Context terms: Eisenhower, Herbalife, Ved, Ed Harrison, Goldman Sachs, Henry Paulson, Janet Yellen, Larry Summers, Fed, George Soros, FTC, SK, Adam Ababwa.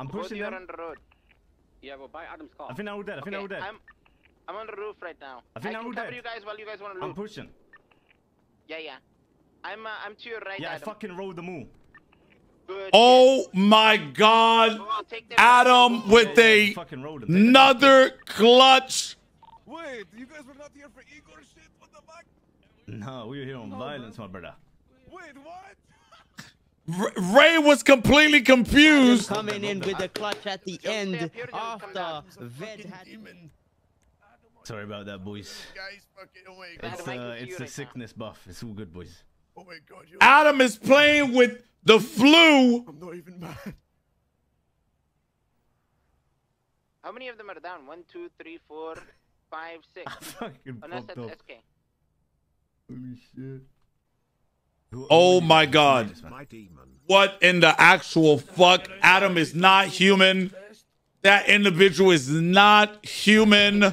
I'm pushing them. You're on the road. Yeah, go by Adam's car. I think I'm dead. I think I'm dead. I'm on the roof right now. I think I'm dead. I can cover you guys while you guys want to loot. I'm pushing. Yeah, yeah. I'm to your right. Yeah, Adam. I fucking rolled the moon. Good. Oh my God, Adam with a another clutch. Wait, you guys were not here for Igor shit? What the fuck? No, we were here on violence, man. My brother. Wait, what? Ray was completely confused. Coming in with a clutch at the end after Ved had. Sorry about that, boys. It's a sickness buff. It's all good, boys. Oh my God, Adam is playing with the flu. I'm not even mad. How many of them are down? 1, 2, 3, 4, 5, 6. Unless that's SK. Holy shit. Oh my God. What in the actual fuck? Adam is not human. That individual is not human.